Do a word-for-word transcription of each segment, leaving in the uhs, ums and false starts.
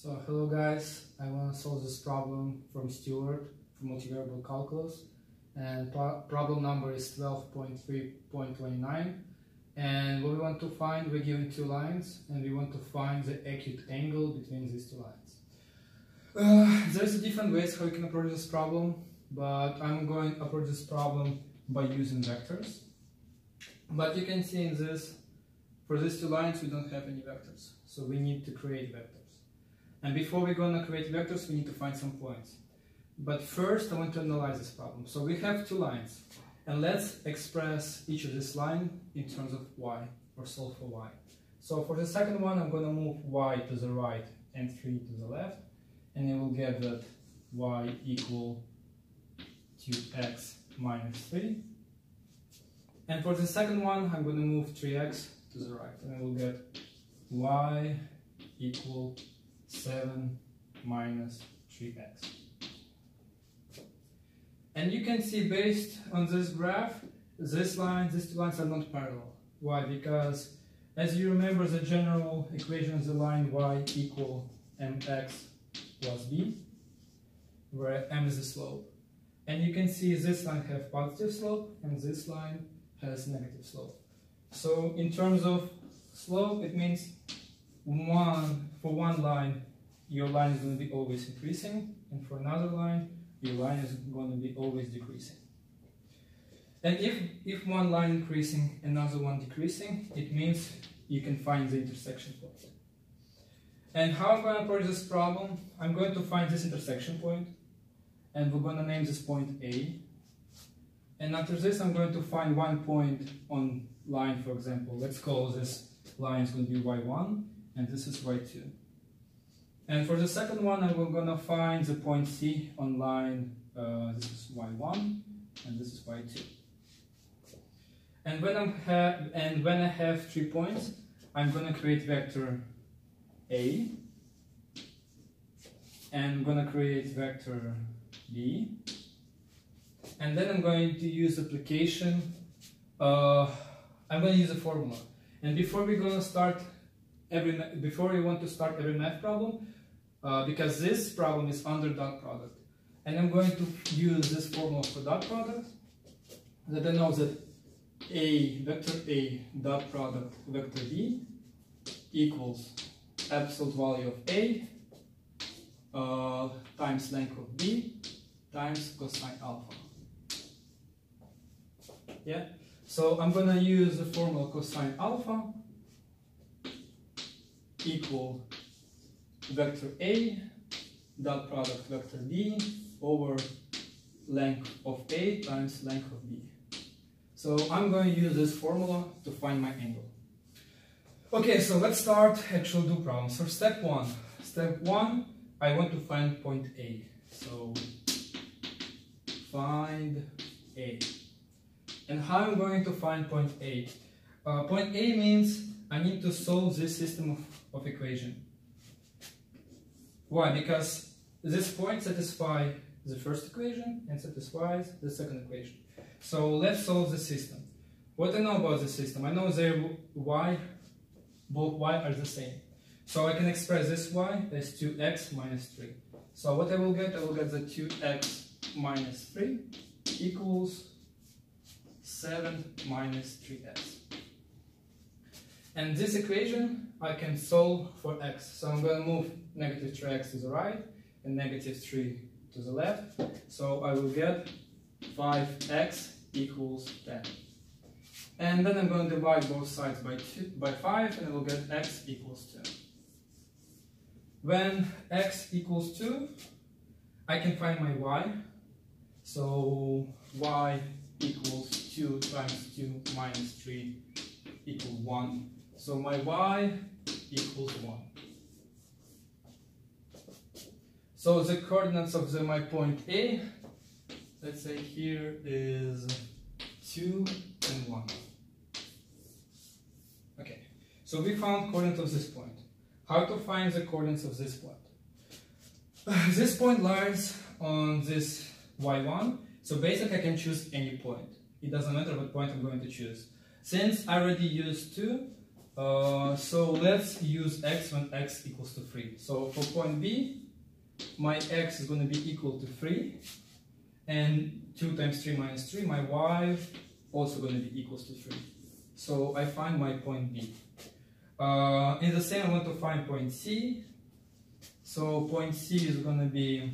So hello guys, I want to solve this problem from Stewart for multivariable calculus, and pro problem number is twelve point three point two nine, and what we want to find, we're given two lines and we want to find the acute angle between these two lines. Uh, there's different ways how you can approach this problem, but I'm going to approach this problem by using vectors. But you can see in this, for these two lines we don't have any vectors, so we need to create vectors. And before we're going to create vectors, we need to find some points. But first, I want to analyze this problem. So we have two lines, and let's express each of this line in terms of y, or solve for y. So for the second one, I'm going to move y to the right and three to the left, and you will get that y equal to x minus three. And for the second one, I'm going to move three x to the right, and I will get y equal seven minus three x. And you can see, based on this graph, this line, these two lines are not parallel. Why? Because, as you remember, the general equation of the line y equal mx plus b, where m is the slope. And you can see this line has positive slope and this line has negative slope. So in terms of slope, it means One, for one line, your line is going to be always increasing, and for another line, your line is going to be always decreasing. And if, if one line increasing, another one decreasing, it means you can find the intersection point. And how I'm going to approach this problem, I'm going to find this intersection point, and we're going to name this point A. And after this, I'm going to find one point on line, for example. Let's call this line is going to be y one. And this is y two. And for the second one, I'm going to find the point C on line, uh, this is y one, and this is y two. And when, I'm have, and when I have three points, I'm going to create vector A, and I'm going to create vector B, and then I'm going to use application, uh, I'm going to use a formula. And before we're going to start Every, before you want to start every math problem, uh, because this problem is under dot product, and I'm going to use this formula for dot product, that I know that A, vector A dot product vector B equals absolute value of A uh, times length of B times cosine alpha. Yeah, so I'm gonna use the formula cosine alpha equal vector A dot product vector B over length of A times length of B. So I'm going to use this formula to find my angle. Okay, so let's start actual do problem. So step one, step one, I want to find point A. So find A. And how I'm going to find point A? Uh, point A means I need to solve this system of of equation. Why? Because this point satisfies the first equation and satisfies the second equation. So let's solve the system. What I know about the system? I know their y, both y are the same. So I can express this y as two x minus three. So what I will get? I will get the two x minus three equals seven minus three x. And this equation I can solve for x. So I'm going to move negative three x to the right and negative three to the left. So I will get five x equals ten. And then I'm going to divide both sides by, two, by five, and I will get x equals two. When x equals two, I can find my y. So y equals two times two minus three equals one. So my y equals one. So the coordinates of the, my point A, let's say here is two and one. Okay, so we found coordinates of this point. How to find the coordinates of this point? This point lies on this y one, so basically I can choose any point. It doesn't matter what point I'm going to choose. Since I already used two, Uh, so let's use x when x equals to three. So for point B, my x is going to be equal to three, and two times three minus three, my y also going to be equals to three. So I find my point B. Uh, in the same, I want to find point C. So point C is going to be,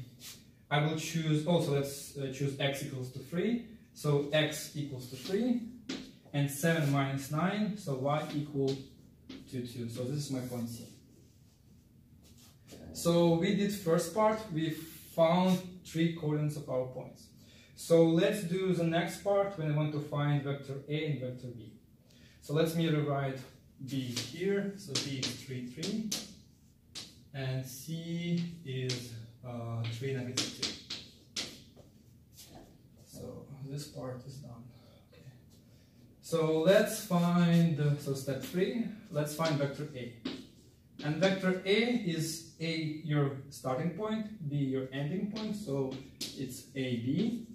I will choose, also let's uh, choose x equals to three. So x equals to three, and seven minus nine, so y equal to two. So this is my point C. So we did first part, we found three coordinates of our points. So let's do the next part when I want to find vector A and vector B. So let me rewrite B here. So B is three, three, and C is uh, three, negative two. So this part is done. Okay. So let's find, so step three, let's find vector A. And vector A is A your starting point, B your ending point, so it's A B.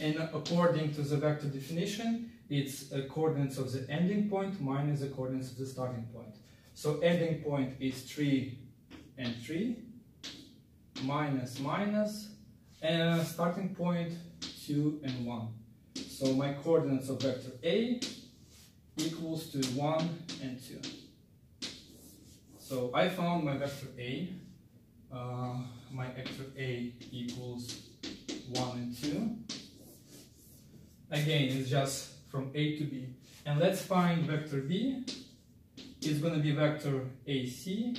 And according to the vector definition, it's the coordinates of the ending point minus the coordinates of the starting point. So ending point is three and three, minus minus, and starting point two and one. So my coordinates of vector A equals to one and two. So I found my vector A. Uh, my vector A equals one and two. Again, it's just from A to B. And let's find vector B. It's going to be vector A C.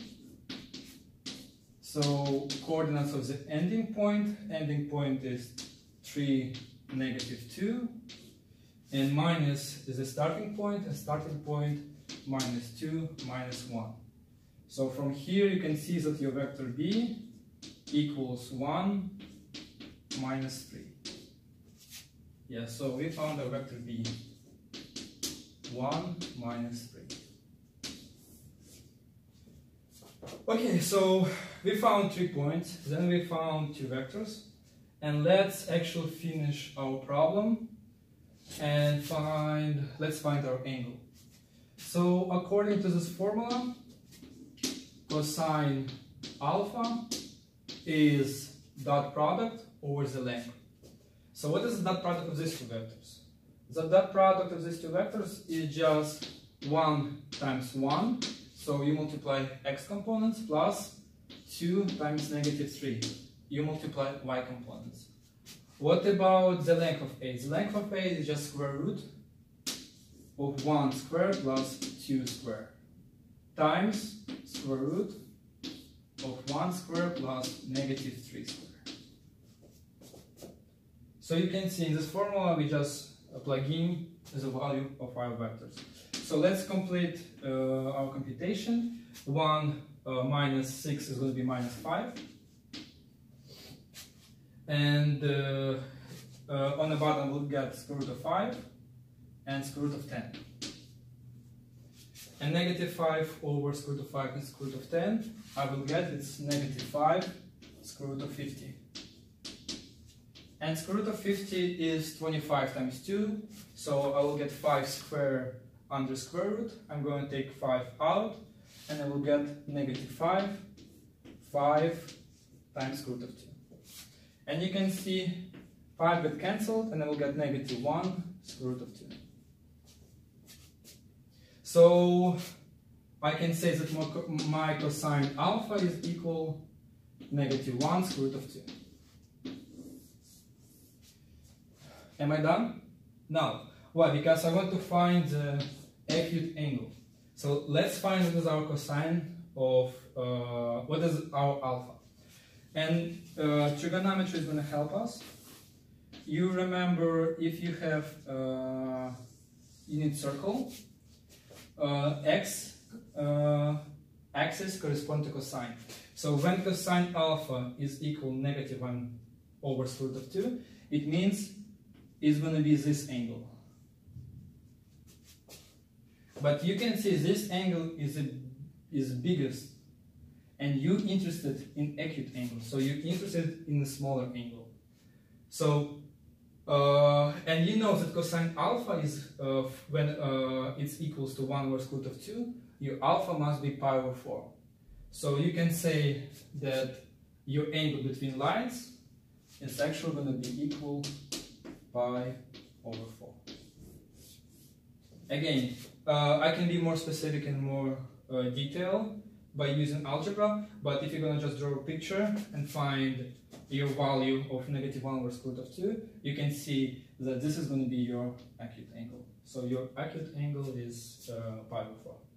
So coordinates of the ending point. Ending point is three, negative two. And minus is the starting point. And starting point minus two, minus one. So from here you can see that your vector B equals one minus three. Yeah, so we found our vector B, one minus three. Okay, so we found three points, then we found two vectors, and let's actually finish our problem and find, let's find our angle. So according to this formula, cosine alpha is dot product over the length. So what is the dot product of these two vectors? The dot product of these two vectors is just one times one. So you multiply x components, plus two times negative three. You multiply y components. What about the length of A? The length of A is just square root of one squared plus two squared times square root of one squared plus negative three squared. So you can see in this formula we just plug in the value of our vectors. So let's complete uh, our computation. one uh, minus six is going to be minus five. And uh, uh, on the bottom we'll get square root of five and square root of ten. And negative five over square root of five and square root of ten, I will get it's negative five square root of fifty. And square root of fifty is twenty-five times two, so I will get five squared under square root. I'm going to take five out, and I will get negative five, five times square root of two. And you can see five get cancelled, and I will get negative one square root of two. So I can say that my cosine alpha is equal negative one square root of two. Am I done? No. Why? Because I want to find the acute angle. So let's find what is our cosine of uh, what is our alpha. And uh, trigonometry is going to help us. You remember if you have a unit circle, Uh, x uh, axis correspond to cosine. So when cosine alpha is equal negative one over square root of two, it means it's going to be this angle. But you can see this angle is the is biggest, and you're interested in acute angle, so you're interested in a smaller angle. So Uh, and you know that cosine alpha is uh, when uh, it's equals to one over square root of two, your alpha must be pi over four. So you can say that your angle between lines is actually going to be equal pi over four. Again, uh, I can be more specific and more uh, detailed by using algebra, but if you're going to just draw a picture and find your value of negative one over square root of two, you can see that this is going to be your acute angle. So your acute angle is uh, pi over four.